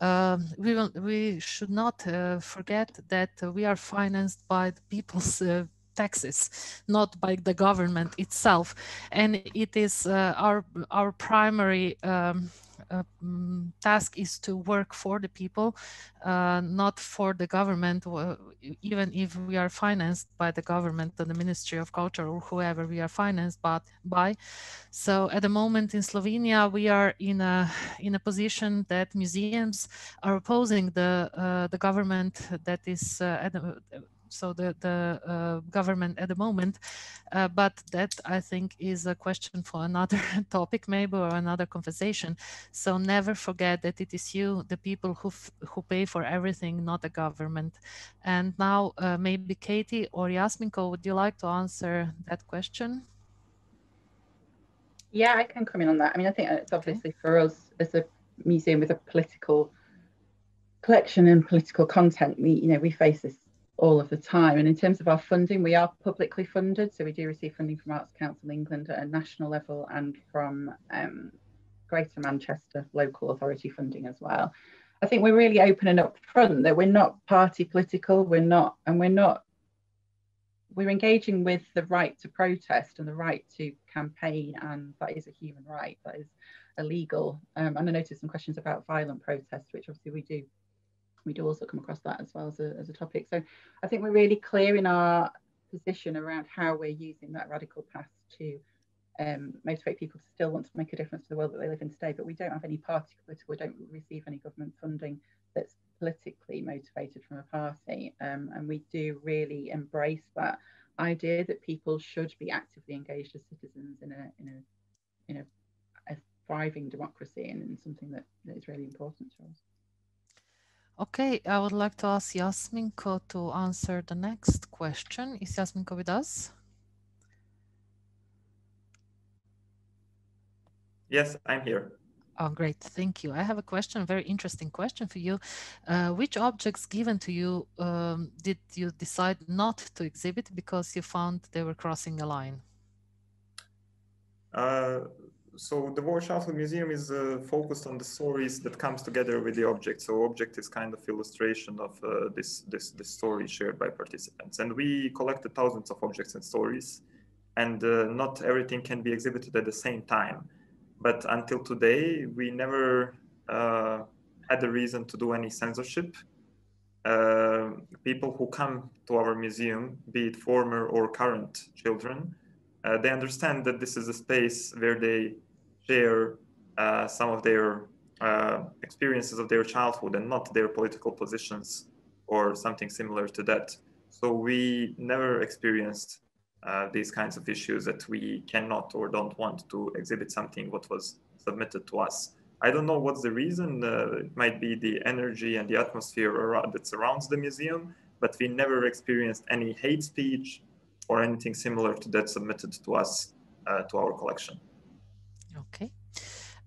Uh, we, will, we should not uh, forget that uh, we are financed by the people's uh, taxes, not by the government itself. And it is uh, our, our primary um, uh, um, task is to work for the people, uh, not for the government, even if we are financed by the government and the Ministry of Culture or whoever we are financed by. So at the moment in Slovenia, we are in a, in a position that museums are opposing the, uh, the government that is uh, at the, so the, the uh, government at the moment, uh, but that I think is a question for another topic maybe, or another conversation. So never forget that it is you, the people who, f who pay for everything, not the government. And now uh, maybe Katie or Jasminko, would you like to answer that question? Yeah, I can comment on that. I mean, I think it's obviously okay. For us as a museum with a political collection and political content, we, you know, we face this all of the time. And in terms of our funding, we are publicly funded, so we do receive funding from Arts Council England at a national level and from um, Greater Manchester local authority funding as well. I think we're really open and upfront that we're not party political, we're not, and we're not, we're engaging with the right to protest and the right to campaign, and that is a human right, that is illegal. Um, and I noticed some questions about violent protests, which obviously we do We do also come across that as well as a, as a topic. So I think we're really clear in our position around how we're using that radical past to um, motivate people to still want to make a difference to the world that they live in today. But we don't have any party political, we don't receive any government funding that's politically motivated from a party. Um, and we do really embrace that idea that people should be actively engaged as citizens in a, in a, in a, a thriving democracy, and, and something that, that is really important to us. Okay, I would like to ask Jasminko to answer the next question. Is Jasminko with us? Yes, I'm here. Oh, great. Thank you. I have a question, a very interesting question for you. Uh, which objects given to you um, did you decide not to exhibit because you found they were crossing a line? Uh... So the War Childhood Museum is uh, focused on the stories that comes together with the object. So object is kind of illustration of uh, this, this this story shared by participants. And we collected thousands of objects and stories, and uh, not everything can be exhibited at the same time. But until today, we never uh, had a reason to do any censorship. Uh, people who come to our museum, be it former or current children, uh, they understand that this is a space where they share uh, some of their uh, experiences of their childhood and not their political positions or something similar to that. So we never experienced uh, these kinds of issues that we cannot or don't want to exhibit something what was submitted to us. I don't know what's the reason. Uh, it might be the energy and the atmosphere around, that surrounds the museum, but we never experienced any hate speech or anything similar to that submitted to us, uh, to our collection. Okay.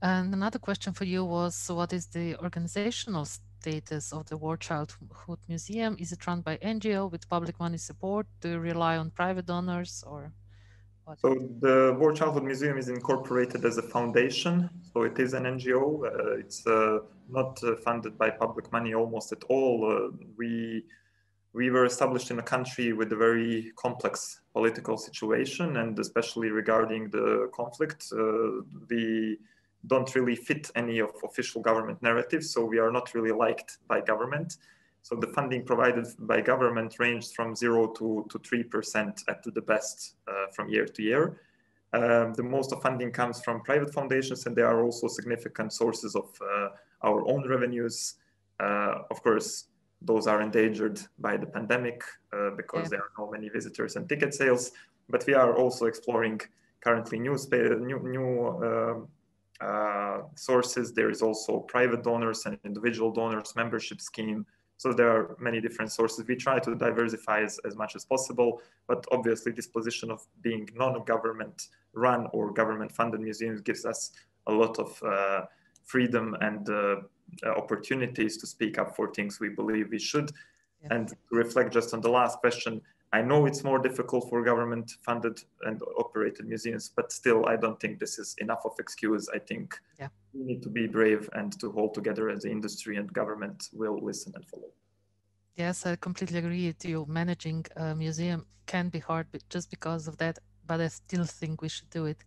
And another question for you was, what is the organizational status of the War Childhood Museum? Is it run by N G O with public money support? Do you rely on private donors or what? So the War Childhood Museum is incorporated as a foundation. So it is an N G O. Uh, it's uh, not uh, funded by public money almost at all. Uh, we We were established in a country with a very complex political situation, and especially regarding the conflict, uh, we don't really fit any of official government narratives, so we are not really liked by government. So the funding provided by government ranged from zero to, to three percent at the best uh, from year to year. Um, the most of funding comes from private foundations, and there are also significant sources of uh, our own revenues, uh, of course. Those are endangered by the pandemic uh, because yeah. there are no many visitors and ticket sales. But we are also exploring currently new, new, new uh, uh, sources. There is also private donors and individual donors membership scheme. So there are many different sources. We try to diversify as, as much as possible, but obviously this position of being non-government run or government funded museums gives us a lot of uh, freedom and uh, Uh, opportunities to speak up for things we believe we should. Yeah. And to reflect just on the last question, I know it's more difficult for government funded and operated museums, but still I don't think this is enough of excuse. I think yeah. we need to be brave and to hold together as an industry, and government will listen and follow. Yes, I completely agree with you. Managing a museum can be hard, but just because of that, but I still think we should do it.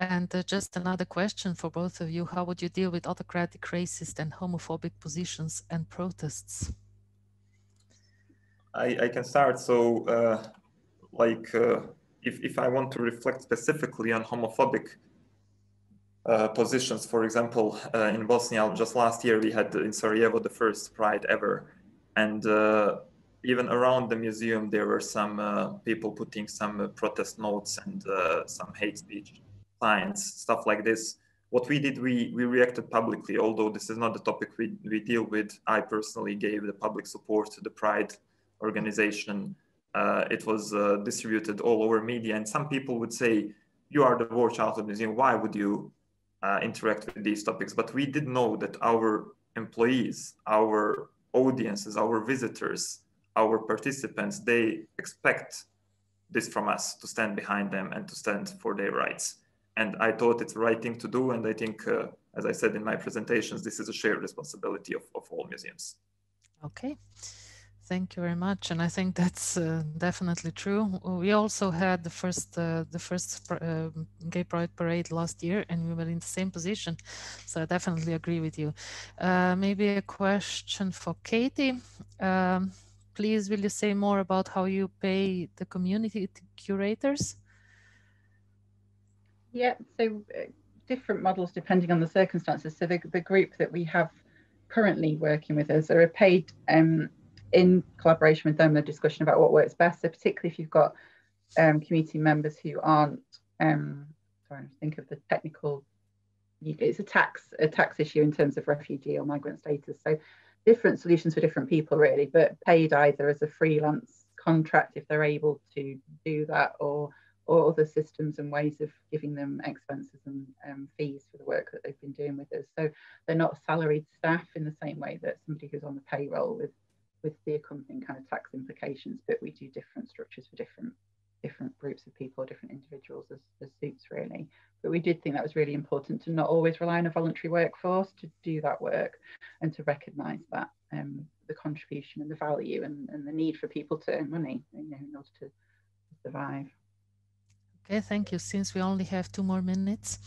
And uh, just another question for both of you. How would you deal with autocratic, racist and homophobic positions and protests? I, I can start. So uh, like uh, if, if I want to reflect specifically on homophobic uh, positions, for example, uh, in Bosnia, just last year we had in Sarajevo the first pride ever. And uh, even around the museum, there were some uh, people putting some uh, protest notes and uh, some hate speech signs, stuff like this. What we did, we, we reacted publicly, although this is not the topic we, we deal with. I personally gave the public support to the pride organization. Uh, it was uh, distributed all over media, and some people would say, you are the War Childhood Museum, why would you uh, interact with these topics? But we did know that our employees, our audiences, our visitors, our participants, they expect this from us, to stand behind them and to stand for their rights. And I thought it's the right thing to do. And I think, uh, as I said in my presentations, this is a shared responsibility of, of all museums. Okay, thank you very much. And I think that's uh, definitely true. We also had the first uh, the first uh, gay pride parade last year, and we were in the same position. So I definitely agree with you. Uh, maybe a question for Katie. Um, Please, will you say more about how you pay the community curators? Yeah, so uh, different models depending on the circumstances. So the, the group that we have currently working with us are paid um, in collaboration with them, the discussion about what works best. So particularly if you've got um, community members who aren't, um, sorry, I think of the technical, it's a tax, a tax issue in terms of refugee or migrant status. So different solutions for different people really, but paid either as a freelance contract if they're able to do that, or or other systems and ways of giving them expenses and um, fees for the work that they've been doing with us. So they're not salaried staff in the same way that somebody who's on the payroll with with the accompanying kind of tax implications, but we do different structures for different different groups of people, different individuals as, as suits really. But we did think that was really important to not always rely on a voluntary workforce to do that work, and to recognise that um, the contribution and the value and, and the need for people to earn money, you know, in order to survive. Okay, thank you. Since we only have two more minutes,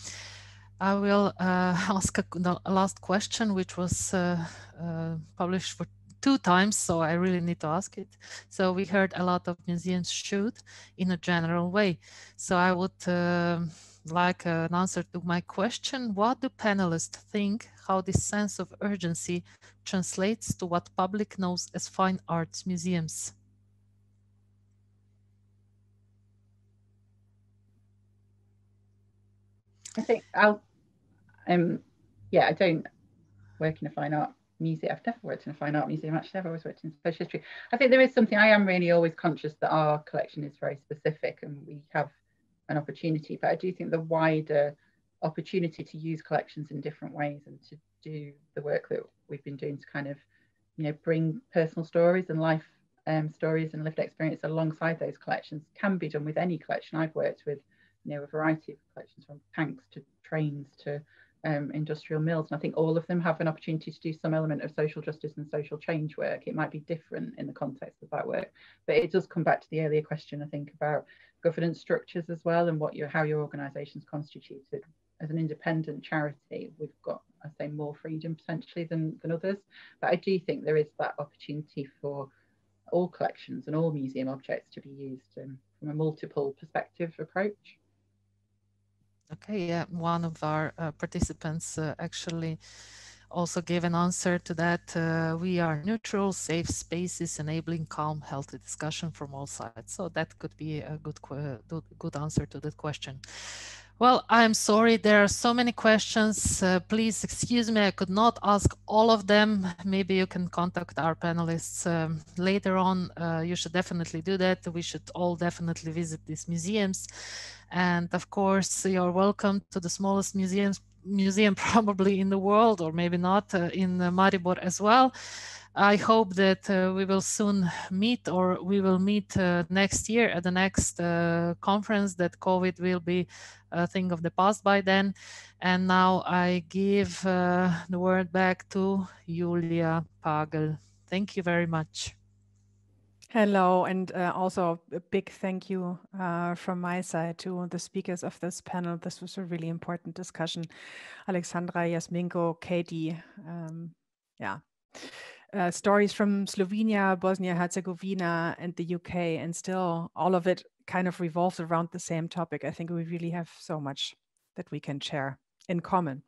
I will uh, ask a, the last question, which was uh, uh, published for two times, so I really need to ask it. So we heard a lot of museums should in a general way. So I would uh, like an answer to my question. What do panelists think how this sense of urgency translates to what public knows as fine arts museums? I think I'll, um, yeah, I don't work in a fine art museum. I've never worked in a fine art museum, actually. I've always worked in social history. I think there is something, I am really always conscious that our collection is very specific and we have an opportunity, but I do think the wider opportunity to use collections in different ways and to do the work that we've been doing to kind of, you know, bring personal stories and life um, stories and lived experience alongside those collections can be done with any collection. I've worked with, you know, a variety of collections from tanks to trains to Um, industrial mills, and I think all of them have an opportunity to do some element of social justice and social change work. It might be different in the context of that work, but it does come back to the earlier question, I think, about governance structures as well, and what your how your organisation's constituted. As an independent charity, we've got, I say, more freedom potentially than, than others, but I do think there is that opportunity for all collections and all museum objects to be used um, from a multiple perspective approach. Okay, yeah, one of our uh, participants uh, actually also gave an answer to that. Uh, we are neutral, safe spaces, enabling calm, healthy discussion from all sides. So that could be a good, uh, good answer to that question. Well, I'm sorry, there are so many questions. Uh, please excuse me, I could not ask all of them. Maybe you can contact our panelists um, later on. Uh, you should definitely do that. We should all definitely visit these museums. And of course, you're welcome to the smallest museums, museum probably in the world, or maybe not, uh, in Maribor as well. I hope that uh, we will soon meet, or we will meet uh, next year at the next uh, conference, that COVID will be a thing of the past by then. And now I give uh, the word back to Julia Pagel. Thank you very much. Hello, and uh, also a big thank you uh, from my side to the speakers of this panel. This was a really important discussion. Alexandra, Jasminko, Katie, um, yeah. Uh, stories from Slovenia, Bosnia, Herzegovina, and the U K, and still all of it kind of revolves around the same topic. I think we really have so much that we can share in common.